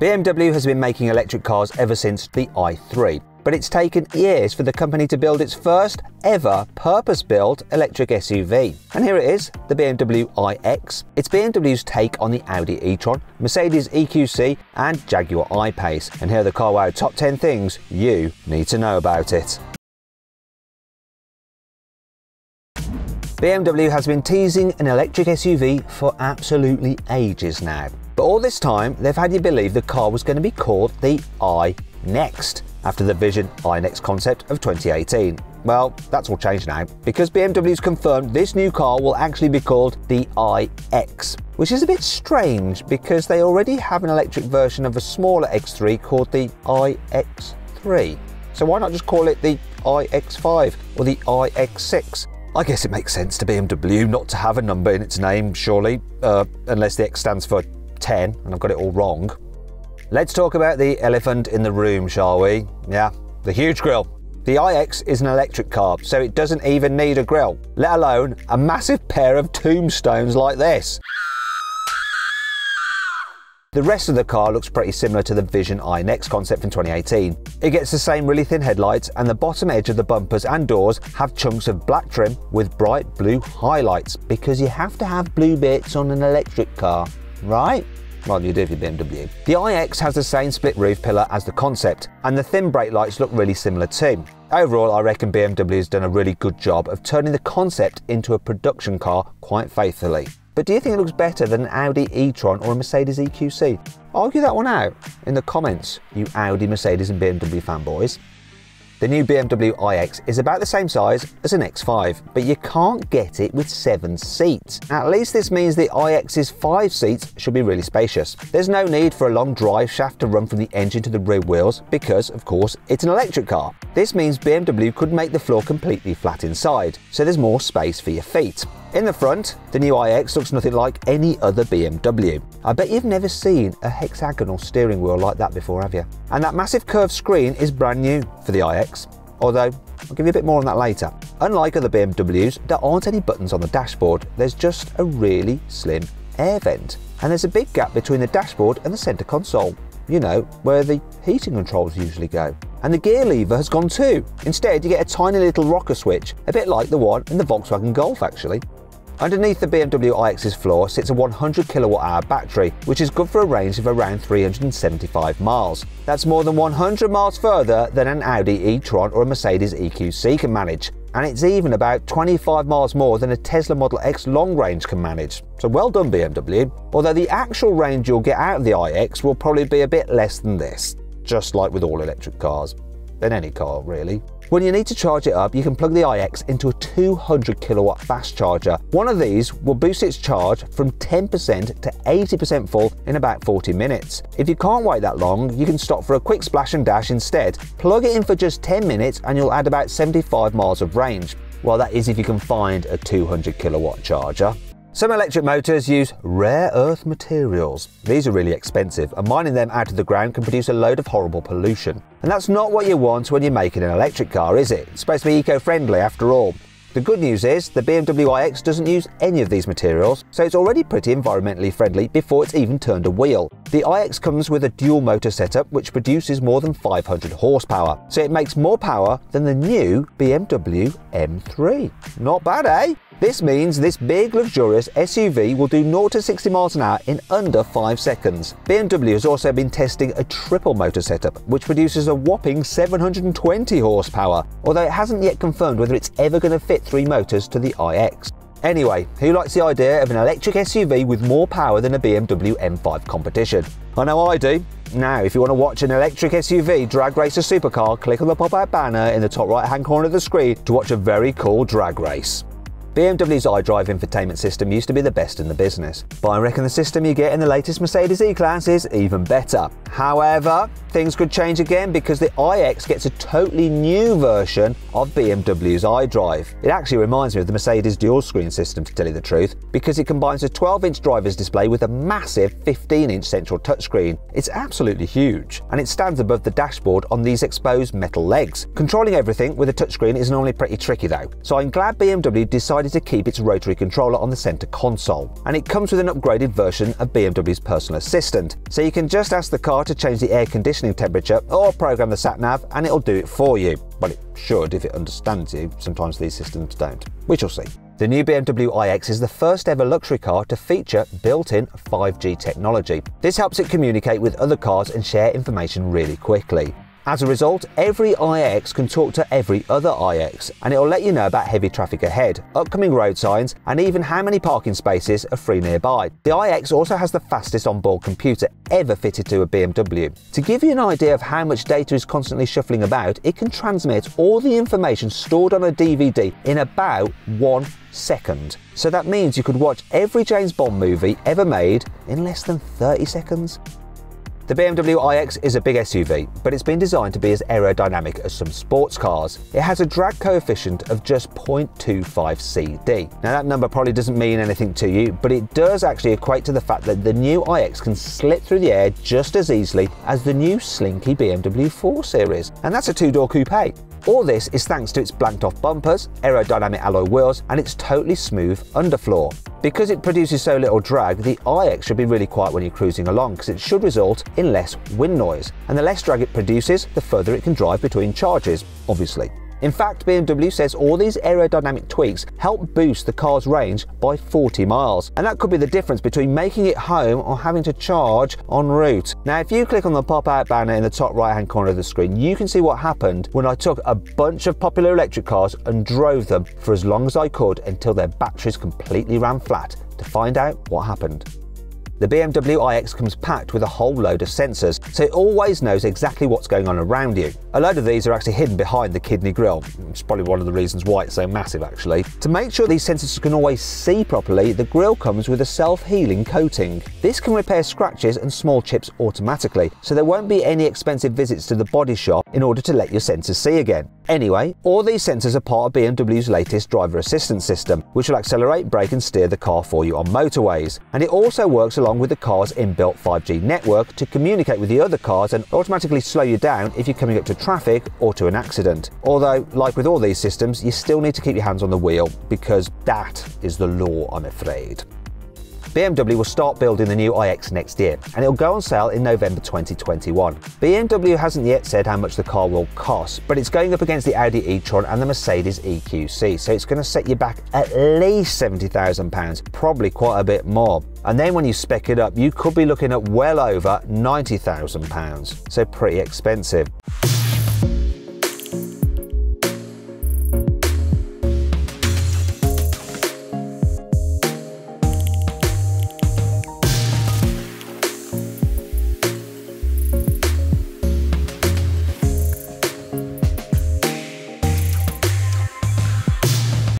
BMW has been making electric cars ever since the i3, but it's taken years for the company to build its first ever purpose-built electric SUV. And here it is, the BMW iX. It's BMW's take on the Audi e-tron, Mercedes EQC and Jaguar I-Pace. And here are the Carwow top 10 things you need to know about it. BMW has been teasing an electric SUV for absolutely ages now. But all this time, they've had you believe the car was going to be called the iNext, after the Vision iNext concept of 2018. Well, that's all changed now, because BMW's confirmed this new car will actually be called the iX, which is a bit strange because they already have an electric version of a smaller X3 called the iX3. So why not just call it the iX5 or the iX6? I guess it makes sense to BMW not to have a number in its name, surely, unless the X stands for 10 and I've got it all wrong. Let's talk about the elephant in the room, shall we? Yeah, the huge grille. The iX is an electric car, so it doesn't even need a grille, let alone a massive pair of tombstones like this. The rest of the car looks pretty similar to the Vision iNext concept from 2018. It gets the same really thin headlights, and the bottom edge of the bumpers and doors have chunks of black trim with bright blue highlights, because you have to have blue bits on an electric car, right? Well, you do if you're BMW. The iX has the same split roof pillar as the concept, and the thin brake lights look really similar too. Overall, I reckon BMW has done a really good job of turning the concept into a production car quite faithfully. But do you think it looks better than an Audi e-tron or a Mercedes EQC? Argue that one out in the comments, you Audi, Mercedes and BMW fanboys. The new BMW iX is about the same size as an X5, but you can't get it with 7 seats. At least this means the iX's 5 seats should be really spacious. There's no need for a long drive shaft to run from the engine to the rear wheels because, of course, it's an electric car. This means BMW could make the floor completely flat inside, so there's more space for your feet. In the front, the new iX looks nothing like any other BMW. I bet you've never seen a hexagonal steering wheel like that before, have you? And that massive curved screen is brand new for the iX, although I'll give you a bit more on that later. Unlike other BMWs, there aren't any buttons on the dashboard. There's just a really slim air vent. And there's a big gap between the dashboard and the center console, you know, where the heating controls usually go. And the gear lever has gone too. Instead, you get a tiny little rocker switch, a bit like the one in the Volkswagen Golf actually. Underneath the BMW iX's floor sits a 100 kWh battery, which is good for a range of around 375 miles. That's more than 100 miles further than an Audi e-tron or a Mercedes EQC can manage. And it's even about 25 miles more than a Tesla Model X long range can manage. So well done, BMW. Although the actual range you'll get out of the iX will probably be a bit less than this, just like with all electric cars. Than any car, really. When you need to charge it up, you can plug the iX into a 200 kW fast charger. One of these will boost its charge from 10% to 80% full in about 40 minutes. If you can't wait that long, you can stop for a quick splash and dash instead. Plug it in for just 10 minutes and you'll add about 75 miles of range. Well, that is if you can find a 200 kW charger. Some electric motors use rare earth materials. These are really expensive, and mining them out of the ground can produce a load of horrible pollution. And that's not what you want when you're making an electric car, is it? It's supposed to be eco-friendly after all. The good news is the BMW iX doesn't use any of these materials, so it's already pretty environmentally friendly before it's even turned a wheel. The iX comes with a dual motor setup which produces more than 500 horsepower, so it makes more power than the new BMW M3. Not bad, eh? This means this big luxurious SUV will do 0 to 60 miles an hour in under 5 seconds. BMW has also been testing a triple motor setup, which produces a whopping 720 horsepower, although it hasn't yet confirmed whether it's ever going to fit 3 motors to the iX. Anyway, who likes the idea of an electric SUV with more power than a BMW M5 competition? I know I do. Now, if you want to watch an electric SUV drag race a supercar, click on the pop-out banner in the top right-hand corner of the screen to watch a very cool drag race. BMW's iDrive infotainment system used to be the best in the business, but I reckon the system you get in the latest Mercedes E-Class is even better. However, things could change again because the iX gets a totally new version of BMW's iDrive. It actually reminds me of the Mercedes dual screen system, to tell you the truth, because it combines a 12-inch driver's display with a massive 15-inch central touchscreen. It's absolutely huge, and it stands above the dashboard on these exposed metal legs. Controlling everything with a touchscreen is normally pretty tricky though, so I'm glad BMW decided decided to keep its rotary controller on the center console. And it comes with an upgraded version of BMW's personal assistant, so you can just ask the car to change the air conditioning temperature or program the sat-nav and it'll do it for you. Well, it should if it understands you. Sometimes these systems don't. We shall see. The new BMW iX is the first ever luxury car to feature built-in 5G technology. This helps it communicate with other cars and share information really quickly. As a result, every iX can talk to every other iX, and it'll let you know about heavy traffic ahead, upcoming road signs, and even how many parking spaces are free nearby. The iX also has the fastest onboard computer ever fitted to a BMW. To give you an idea of how much data is constantly shuffling about, it can transmit all the information stored on a DVD in about 1 second. So that means you could watch every James Bond movie ever made in less than 30 seconds. The BMW iX is a big SUV, but it's been designed to be as aerodynamic as some sports cars. It has a drag coefficient of just 0.25 CD. Now that number probably doesn't mean anything to you, but it does actually equate to the fact that the new iX can slip through the air just as easily as the new slinky BMW 4 Series, and that's a two-door coupe. All this is thanks to its blanked-off bumpers, aerodynamic alloy wheels, and its totally smooth underfloor. Because it produces so little drag, the iX should be really quiet when you're cruising along, because it should result in less wind noise. And the less drag it produces, the further it can drive between charges, obviously. In fact, BMW says all these aerodynamic tweaks help boost the car's range by 40 miles, and that could be the difference between making it home or having to charge en route. Now, if you click on the pop-out banner in the top right-hand corner of the screen, you can see what happened when I took a bunch of popular electric cars and drove them for as long as I could until their batteries completely ran flat, to find out what happened. The BMW iX comes packed with a whole load of sensors, so it always knows exactly what's going on around you. A load of these are actually hidden behind the kidney grille. It's probably one of the reasons why it's so massive, actually. To make sure these sensors can always see properly, the grille comes with a self-healing coating. This can repair scratches and small chips automatically, so there won't be any expensive visits to the body shop in order to let your sensors see again. Anyway, all these sensors are part of BMW's latest driver assistance system, which will accelerate, brake and steer the car for you on motorways. And it also works along with the car's inbuilt 5G network to communicate with the other cars and automatically slow you down if you're coming up to traffic or to an accident. Although, like with all these systems, you still need to keep your hands on the wheel, because that is the law, I'm afraid. BMW will start building the new iX next year, and it'll go on sale in November 2021. BMW hasn't yet said how much the car will cost, but it's going up against the Audi e-tron and the Mercedes EQC, so it's going to set you back at least £70,000, probably quite a bit more. And then when you spec it up, you could be looking at well over £90,000, so pretty expensive.